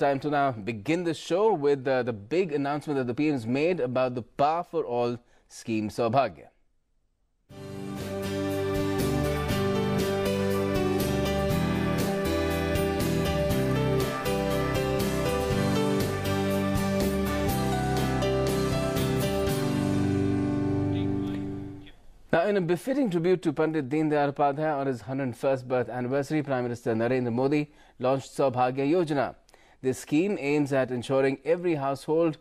Time to now begin the show with the big announcement that the PM's made about the Power for All scheme Saubhagya. Now, in a befitting tribute to Pandit Deen Dayal Upadhyay on his 101st birth anniversary, Prime Minister Narendra Modi launched Saubhagya Yojana. This scheme aims at ensuring every household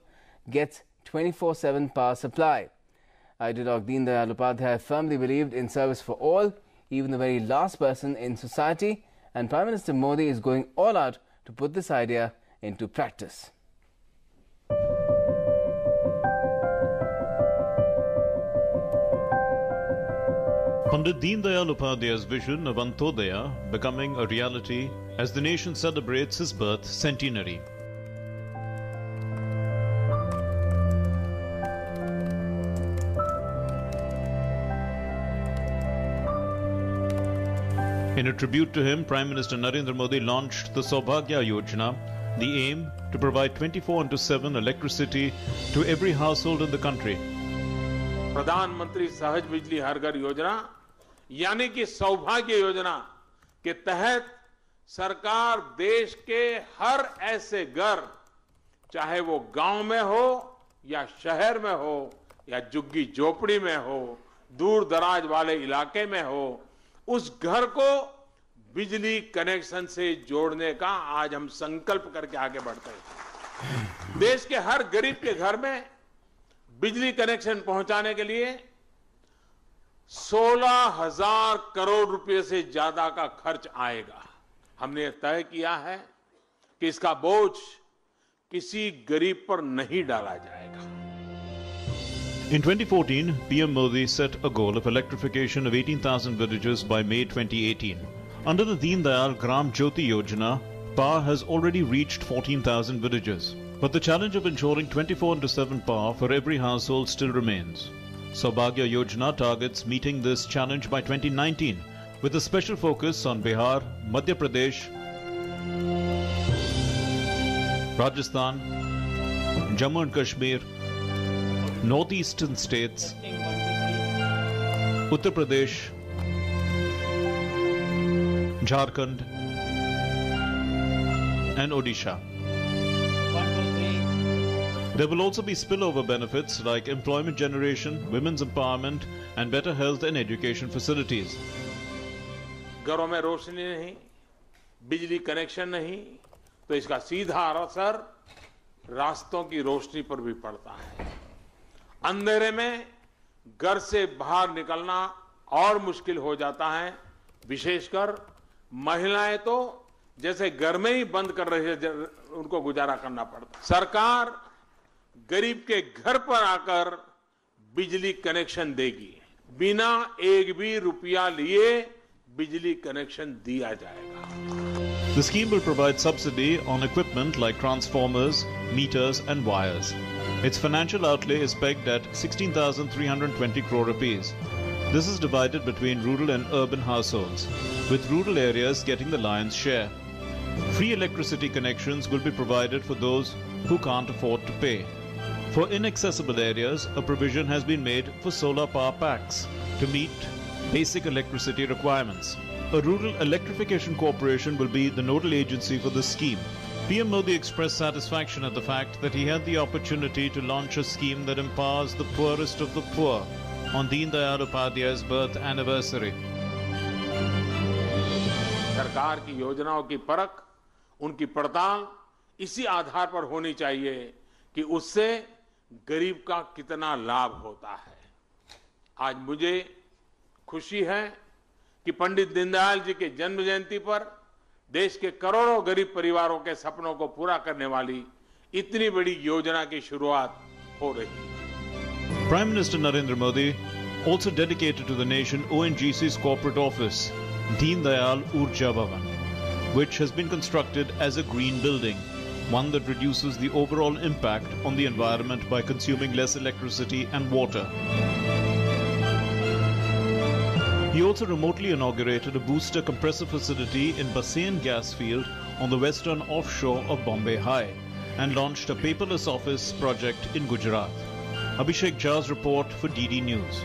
gets 24/7 power supply. Ideologue Deen Dayal Upadhyay firmly believed in service for all, even the very last person in society, and Prime Minister Modi is going all out to put this idea into practice. Pandit Deen Dayal Upadhyay's vision of Antyodaya becoming a reality as the nation celebrates his birth centenary. In a tribute to him, Prime Minister Narendra Modi launched the Saubhagya Yojana, the aim to provide 24/7 electricity to every household in the country. Pradhan Mantri Saubhagya Yojana यानी कि सौभाग्य योजना के तहत सरकार देश के हर ऐसे घर, चाहे वो गांव में हो या शहर में हो या झुग्गी झोपड़ी में हो, दूर दराज वाले इलाके में हो, उस घर को बिजली कनेक्शन से जोड़ने का आज हम संकल्प करके आगे बढ़ते हैं। देश के हर गरीब के घर में बिजली कनेक्शन पहुंचाने के लिए 16,000 करोड़ रुपए से ज्यादा का खर्च आएगा। हमने तय किया है कि इसका बोझ किसी गरीब पर नहीं डाला जाएगा। In 2014, PM Modi set a goal of electrification of 18,000 villages by May 2018. Under the Deen Dayal Gram Jyoti Yojana, power has already reached 14,000 villages. But the challenge of ensuring 24/7 power for every household still remains. Saubhagya Yojana targets meeting this challenge by 2019 with a special focus on Bihar, Madhya Pradesh, Rajasthan, Jammu and Kashmir, northeastern states, Uttar Pradesh, Jharkhand and Odisha. There will also be spillover benefits like employment generation, women's empowerment and better health and education facilities. घरों में रोशनी नहीं, बिजली connection नहीं, तो इसका सीधा असर रास्तों की रोशनी पर भी पड़ता है। अंधेरे में घर से बाहर निकलना और मुश्किल हो जाता है, विशेषकर महिलाएं तो जैसे घर में ही बंद कर रही है, उनको गुजारा करना पड़ता है। सरकार गरीब के घर पर आकर बिजली कनेक्शन देगी, बिना एक भी रुपया लिए बिजली कनेक्शन दिया जाएगा। The scheme will provide subsidy on equipment like transformers, meters and wires. Its financial outlay is pegged at 16,320 crore rupees. This is divided between rural and urban households, with rural areas getting the lion's share. Free electricity connections will be provided for those who can't afford to pay. For inaccessible areas, a provision has been made for solar power packs to meet basic electricity requirements. A rural electrification corporation will be the nodal agency for this scheme. PM Modi expressed satisfaction at the fact that he had the opportunity to launch a scheme that empowers the poorest of the poor on Deen Dayal Upadhyay's birth anniversary. सरकार की योजनाओं की परख, उनकी पड़ताल इसी आधार पर होनी चाहिए कि उससे गरीब का कितना लाभ होता है। आज मुझे खुशी है कि पंडित दीनदयाल जी के जन्म जयंती पर देश के करोड़ों गरीब परिवारों के सपनों को पूरा करने वाली इतनी बड़ी योजना की शुरुआत हो रही है। Prime minister Narendra Modi also dedicated to the nation ONGC's corporate office, Deendayal Urja Bhawan, which has been constructed as a green building, one that reduces the overall impact on the environment by consuming less electricity and water. He also remotely inaugurated a booster compressor facility in Bassein Gas Field on the western offshore of Bombay High and launched a paperless office project in Gujarat. Abhishek Jha's report for DD News.